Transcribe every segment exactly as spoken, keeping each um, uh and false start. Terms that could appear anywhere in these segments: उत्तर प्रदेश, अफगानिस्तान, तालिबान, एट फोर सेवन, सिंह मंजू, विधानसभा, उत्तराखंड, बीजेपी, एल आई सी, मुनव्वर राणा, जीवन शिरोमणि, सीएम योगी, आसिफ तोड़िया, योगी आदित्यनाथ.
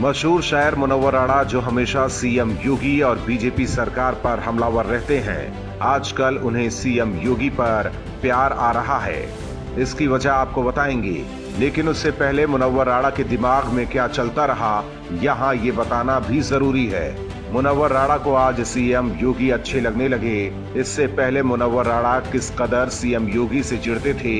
मशहूर शायर मुनव्वर राणा, जो हमेशा सीएम योगी और बीजेपी सरकार पर हमलावर रहते हैं, आजकल उन्हें सीएम योगी पर प्यार आ रहा है। इसकी वजह आपको बताएंगे, लेकिन उससे पहले मुनव्वर राणा के दिमाग में क्या चलता रहा, यहाँ ये बताना भी जरूरी है। मुनव्वर राणा को आज सीएम योगी अच्छे लगने लगे। इससे पहले मुनव्वर राणा किस कदर सीएम योगी से चिढ़ते थे,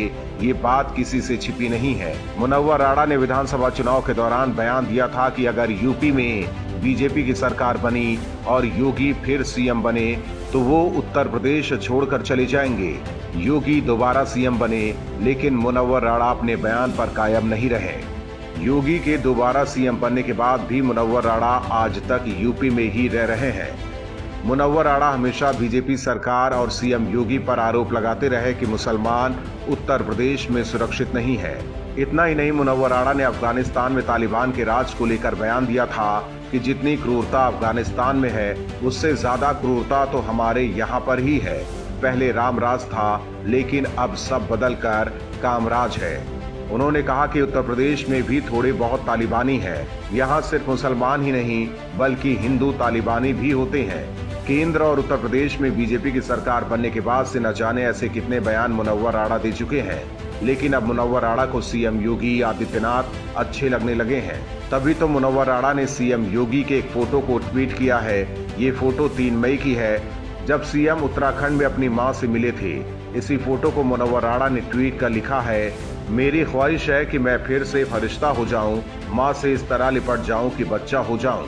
ये बात किसी से छिपी नहीं है। मुनव्वर राणा ने विधानसभा चुनाव के दौरान बयान दिया था कि अगर यूपी में बीजेपी की सरकार बनी और योगी फिर सीएम बने तो वो उत्तर प्रदेश छोड़कर चले जाएंगे। योगी दोबारा सीएम बने, लेकिन मुनव्वर राणा अपने बयान पर कायम नहीं रहे। योगी के दोबारा सीएम बनने के बाद भी मुनव्वर राणा आज तक यूपी में ही रह रहे हैं। मुनव्वर राणा हमेशा बीजेपी सरकार और सीएम योगी पर आरोप लगाते रहे कि मुसलमान उत्तर प्रदेश में सुरक्षित नहीं है। इतना ही नहीं, मुनव्वर राणा ने अफगानिस्तान में तालिबान के राज को लेकर बयान दिया था कि जितनी क्रूरता अफगानिस्तान में है, उससे ज्यादा क्रूरता तो हमारे यहाँ पर ही है। पहले रामराज था, लेकिन अब सब बदलकर कामराज है। उन्होंने कहा कि उत्तर प्रदेश में भी थोड़े बहुत तालिबानी हैं। यहाँ सिर्फ मुसलमान ही नहीं, बल्कि हिंदू तालिबानी भी होते हैं। केंद्र और उत्तर प्रदेश में बीजेपी की सरकार बनने के बाद से न जाने ऐसे कितने बयान मुनव्वर राणा दे चुके हैं, लेकिन अब मुनव्वर राणा को सीएम योगी आदित्यनाथ अच्छे लगने लगे हैं। तभी तो मुनव्वर राणा ने सीएम योगी के एक फोटो को ट्वीट किया है। ये फोटो तीन मई की है, जब सीएम उत्तराखंड में अपनी मां से मिले थे। इसी फोटो को मुनव्वर राणा ने ट्वीट कर लिखा है, मेरी ख्वाहिश है कि मैं फिर से फरिश्ता हो जाऊं, मां से इस तरह लिपट जाऊं कि बच्चा हो जाऊं।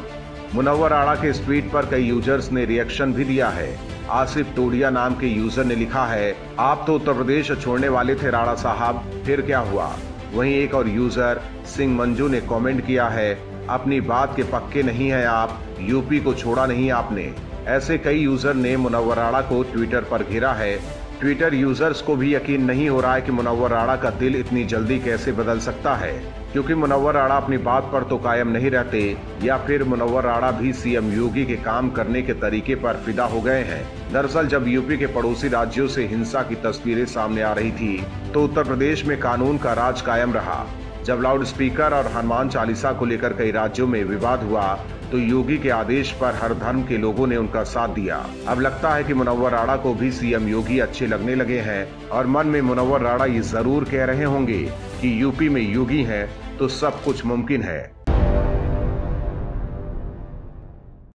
मुनव्वर राणा के इस ट्वीट पर कई यूजर्स ने रिएक्शन भी दिया है। आसिफ तोड़िया नाम के यूजर ने लिखा है, आप तो उत्तर प्रदेश छोड़ने वाले थे राणा साहब, फिर क्या हुआ। वहीं एक और यूजर सिंह मंजू ने कमेंट किया है, अपनी बात के पक्के नहीं हैं आप, यूपी को छोड़ा नहीं आपने। ऐसे कई यूजर ने मुनव्वर राणा को ट्विटर पर घेरा है। ट्विटर यूजर्स को भी यकीन नहीं हो रहा है कि मुनव्वर राणा का दिल इतनी जल्दी कैसे बदल सकता है, क्योंकि मुनव्वर राणा अपनी बात पर तो कायम नहीं रहते, या फिर मुनव्वर राणा भी सीएम योगी के काम करने के तरीके पर फिदा हो गए हैं। दरअसल जब यूपी के पड़ोसी राज्यों से हिंसा की तस्वीरें सामने आ रही थी, तो उत्तर प्रदेश में कानून का राज कायम रहा। जब लाउड स्पीकर और हनुमान चालीसा को लेकर कई राज्यों में विवाद हुआ, तो योगी के आदेश पर हर धर्म के लोगों ने उनका साथ दिया। अब लगता है कि मुनव्वर राणा को भी सीएम योगी अच्छे लगने लगे हैं, और मन में मुनव्वर राणा ये जरूर कह रहे होंगे कि यूपी में योगी हैं तो सब कुछ मुमकिन है।